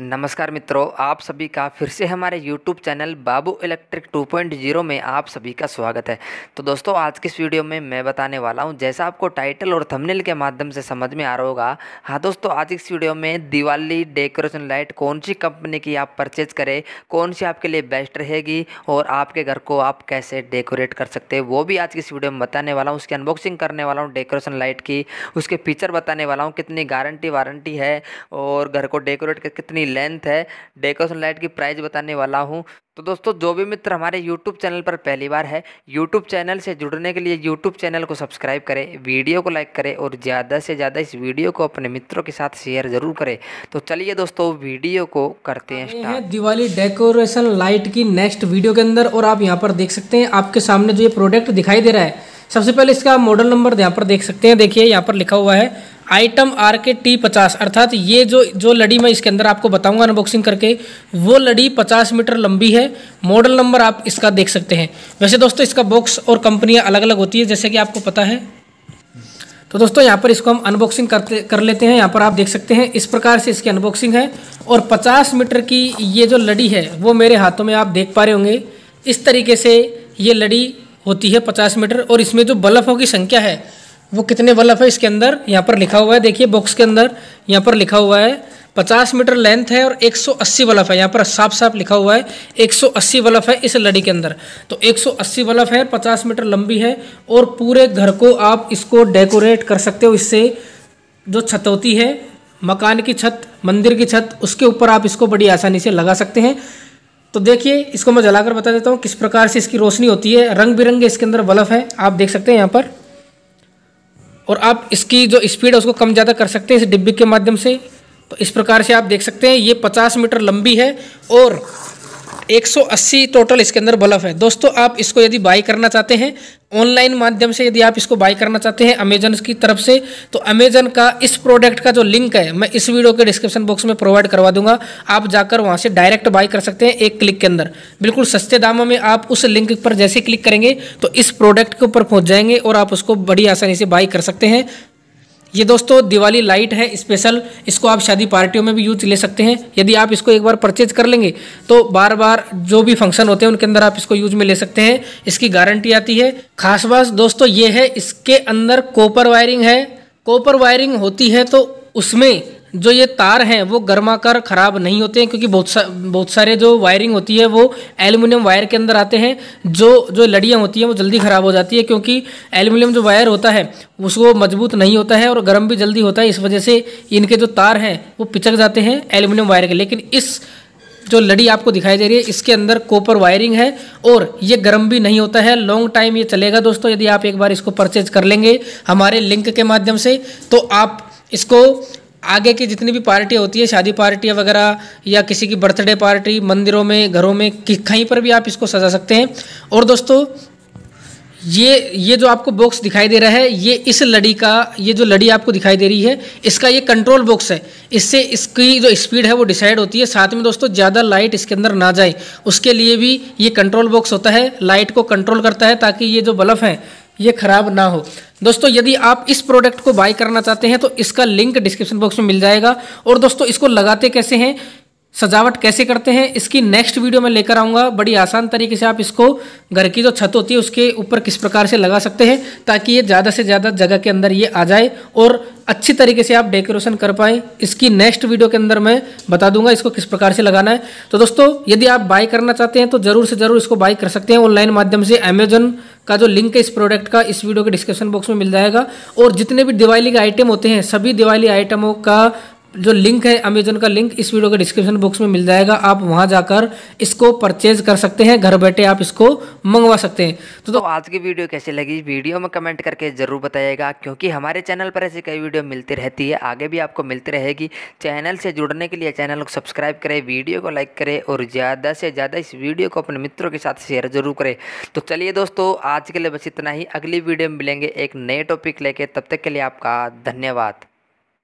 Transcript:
नमस्कार मित्रों, आप सभी का फिर से हमारे YouTube चैनल बाबू इलेक्ट्रिक 2.0 में आप सभी का स्वागत है। तो दोस्तों, आज की इस वीडियो में मैं बताने वाला हूं, जैसा आपको टाइटल और थंबनेल के माध्यम से समझ में आ रहा होगा। हाँ दोस्तों, आज इस वीडियो में दिवाली डेकोरेशन लाइट कौन सी कंपनी की आप परचेज करें, कौन सी आपके लिए बेस्ट रहेगी और आपके घर को आप कैसे डेकोरेट कर सकते हैं, वो भी आज की इस वीडियो में बताने वाला हूँ। उसकी अनबॉक्सिंग करने वाला हूँ डेकोरेशन लाइट की, उसके फीचर बताने वाला हूँ, कितनी गारंटी वारंटी है और घर को डेकोरेट कर कितनी लेंथ है, डेकोरेशन लाइट की प्राइस बताने वाला हूं। तो दोस्तों, जो भी मित्र हमारे YouTube चैनल पर पहली बार है, YouTube चैनल से जुड़ने के लिए YouTube चैनल को सब्सक्राइब करें, वीडियो को लाइक करें और ज़्यादा से ज़्यादा इस वीडियो को अपने मित्रों के साथ शेयर ज़रूर करें। तो चलिए दोस्तों, वीडियो को करते हैं दिवाली डेकोरेशन लाइट की नेक्स्ट वीडियो के अंदर। और आप यहाँ पर देख सकते हैं, आपके सामने जो ये प्रोडक्ट दिखाई दे रहा है, सबसे पहले इसका मॉडल नंबर यहाँ पर देख सकते हैं। देखिए यहाँ पर लिखा हुआ है आइटम RK T 50, अर्थात ये जो लड़ी मैं इसके अंदर आपको बताऊंगा अनबॉक्सिंग करके, वो लड़ी 50 मीटर लंबी है। मॉडल नंबर आप इसका देख सकते हैं। वैसे दोस्तों, इसका बॉक्स और कंपनियां अलग अलग होती है, जैसे कि आपको पता है। तो दोस्तों, यहाँ पर इसको हम अनबॉक्सिंग कर लेते हैं। यहाँ पर आप देख सकते हैं, इस प्रकार से इसकी अनबॉक्सिंग है। और 50 मीटर की ये जो लड़ी है वो मेरे हाथों में आप देख पा रहे होंगे, इस तरीके से ये लड़ी होती है 50 मीटर। और इसमें जो बल्बों की संख्या है वो कितने बल्ब है इसके अंदर यहाँ पर लिखा हुआ है। देखिए बॉक्स के अंदर यहाँ पर लिखा हुआ है 50 मीटर लेंथ है और 180 बल्ब है। यहाँ पर साफ साफ लिखा हुआ है 180 बल्ब है इस लड़ी के अंदर। तो 180 बल्ब है, 50 मीटर लंबी है और पूरे घर को आप इसको डेकोरेट कर सकते हो। इससे जो छत होती है, मकान की छत, मंदिर की छत, उसके ऊपर आप इसको बड़ी आसानी से लगा सकते हैं। तो देखिए, इसको मैं जलाकर बता देता हूँ किस प्रकार से इसकी रोशनी होती है। रंग बिरंगे इसके अंदर बल्ब है, आप देख सकते हैं यहाँ पर। और आप इसकी जो स्पीड है उसको कम ज़्यादा कर सकते हैं इस डिब्बी के माध्यम से। तो इस प्रकार से आप देख सकते हैं, ये 50 मीटर लंबी है और 180 टोटल इसके अंदर बल्ब है। दोस्तों, आप इसको यदि बाई करना चाहते हैं ऑनलाइन माध्यम से, यदि आप इसको बाई करना चाहते हैं अमेजन की तरफ से, तो अमेजन का इस प्रोडक्ट का जो लिंक है मैं इस वीडियो के डिस्क्रिप्शन बॉक्स में प्रोवाइड करवा दूंगा। आप जाकर वहां से डायरेक्ट बाई कर सकते हैं एक क्लिक के अंदर, बिल्कुल सस्ते दामों में। आप उस लिंक पर जैसे क्लिक करेंगे तो इस प्रोडक्ट के ऊपर पहुँच जाएंगे और आप उसको बड़ी आसानी से बाई कर सकते हैं। ये दोस्तों दिवाली लाइट है स्पेशल, इसको आप शादी पार्टियों में भी यूज ले सकते हैं। यदि आप इसको एक बार परचेज कर लेंगे तो बार बार जो भी फंक्शन होते हैं उनके अंदर आप इसको यूज में ले सकते हैं। इसकी गारंटी आती है। खास बात दोस्तों ये है, इसके अंदर कॉपर वायरिंग है। कॉपर वायरिंग होती है तो उसमें जो ये तार हैं वो गर्माकर ख़राब नहीं होते हैं, क्योंकि बहुत सारे जो वायरिंग होती है वो एल्युमिनियम वायर के अंदर आते हैं। जो लड़ियाँ होती हैं वो जल्दी ख़राब हो जाती है, क्योंकि एल्युमिनियम जो वायर होता है उसको मजबूत नहीं होता है और गर्म भी जल्दी होता है। इस वजह से इनके जो तार हैं वो पिचक जाते हैं एल्युमिनियम वायर के। लेकिन इस जो लड़ी आपको दिखाई दे रही है, इसके अंदर कॉपर वायरिंग है और ये गर्म भी नहीं होता है। लॉन्ग टाइम ये चलेगा दोस्तों। यदि आप एक बार इसको परचेज कर लेंगे हमारे लिंक के माध्यम से, तो आप इसको आगे की जितनी भी पार्टी होती है, शादी पार्टी वगैरह या किसी की बर्थडे पार्टी, मंदिरों में, घरों में, कहीं पर भी आप इसको सजा सकते हैं। और दोस्तों ये जो आपको बॉक्स दिखाई दे रहा है, ये इस लड़ी का, ये जो लड़ी आपको दिखाई दे रही है, इसका ये कंट्रोल बॉक्स है। इससे इसकी जो स्पीड है वो डिसाइड होती है। साथ में दोस्तों, ज़्यादा लाइट इसके अंदर ना जाए उसके लिए भी ये कंट्रोल बॉक्स होता है, लाइट को कंट्रोल करता है ताकि ये जो बल्ब हैं ये ख़राब ना हो। दोस्तों, यदि आप इस प्रोडक्ट को बाय करना चाहते हैं तो इसका लिंक डिस्क्रिप्शन बॉक्स में मिल जाएगा। और दोस्तों, इसको लगाते कैसे हैं, सजावट कैसे करते हैं, इसकी नेक्स्ट वीडियो में लेकर आऊँगा। बड़ी आसान तरीके से आप इसको घर की जो छत होती है उसके ऊपर किस प्रकार से लगा सकते हैं, ताकि ये ज़्यादा से ज़्यादा जगह के अंदर ये आ जाए और अच्छी तरीके से आप डेकोरेशन कर पाएँ। इसकी नेक्स्ट वीडियो के अंदर मैं बता दूंगा इसको किस प्रकार से लगाना है। तो दोस्तों, यदि आप बाय करना चाहते हैं तो ज़रूर से ज़रूर इसको बाय कर सकते हैं ऑनलाइन माध्यम से। अमेजन का जो लिंक है इस प्रोडक्ट का इस वीडियो के डिस्क्रिप्शन बॉक्स में मिल जाएगा। और जितने भी दिवाली के आइटम होते हैं, सभी दिवाली आइटमों का जो लिंक है, अमेजन का लिंक इस वीडियो के डिस्क्रिप्शन बॉक्स में मिल जाएगा। आप वहां जाकर इसको परचेज कर सकते हैं, घर बैठे आप इसको मंगवा सकते हैं। तो आज की वीडियो कैसी लगी, वीडियो में कमेंट करके ज़रूर बताइएगा, क्योंकि हमारे चैनल पर ऐसी कई वीडियो मिलती रहती है, आगे भी आपको मिलती रहेगी। चैनल से जुड़ने के लिए चैनल को सब्सक्राइब करें, वीडियो को लाइक करें और ज़्यादा से ज़्यादा इस वीडियो को अपने मित्रों के साथ शेयर जरूर करें। तो चलिए दोस्तों, आज के लिए बस इतना ही। अगली वीडियो में मिलेंगे एक नए टॉपिक लेके, तब तक के लिए आपका धन्यवाद।